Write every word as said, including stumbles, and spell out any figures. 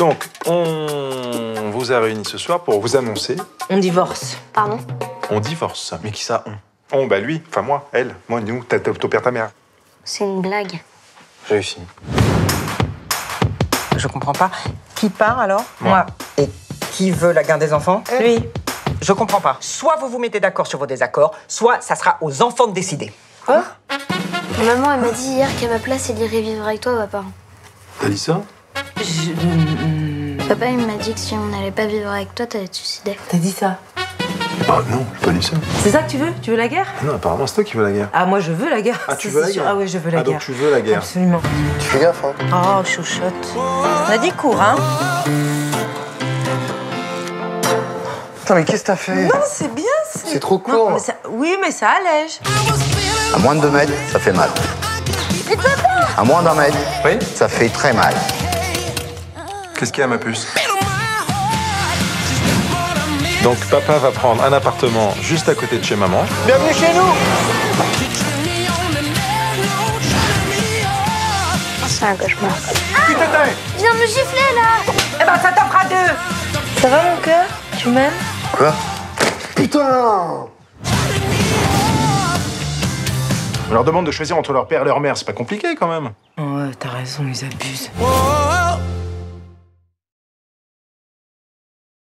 Donc, on vous a réunis ce soir pour vous annoncer... On divorce. Pardon? On divorce. Mais qui ça, on? On, bah lui, enfin moi, elle, moi, nous, t'opères ta mère. C'est une blague. Réussi. Je comprends pas. Qui part, alors? Moi. Et qui veut la garde des enfants? Lui. Je comprends pas. Soit vous vous mettez d'accord sur vos désaccords, soit ça sera aux enfants de décider. Quoi? Maman, elle m'a dit hier qu'à ma place, elle irait vivre avec toi, papa. T'as dit ça? Je... Papa, il m'a dit que si on n'allait pas vivre avec toi, t'allais te suicider. T'as dit ça? Ah non, j'ai pas dit ça. C'est ça que tu veux? Tu veux la guerre? Non, apparemment, c'est toi qui veux la guerre. Ah, moi, je veux la guerre. Ah, tu veux la guerre? Ah, ouais, je veux la guerre. Ah, donc tu veux la guerre? Absolument. Tu fais gaffe, hein? Oh, chouchotte. On a dit court, hein? Putain, mais qu'est-ce que t'as fait? Non, c'est bien, c'est... C'est trop court. Non, mais ça... Oui, mais ça allège. À moins de deux mètres, ça fait mal. Mais papa! À moins d'un mètre, oui, ça fait très mal. Qu'est-ce qu'il y a, ma puce? Donc, papa va prendre un appartement juste à côté de chez maman. Bienvenue chez nous! C'est un cauchemar. Ah! Viens me gifler, là! Eh ben, ça t'en fera deux! Ça va, mon cœur? Tu m'aimes? Quoi? Putain! On leur demande de choisir entre leur père et leur mère, c'est pas compliqué, quand même. Ouais, t'as raison, ils abusent. Oh, oh, oh.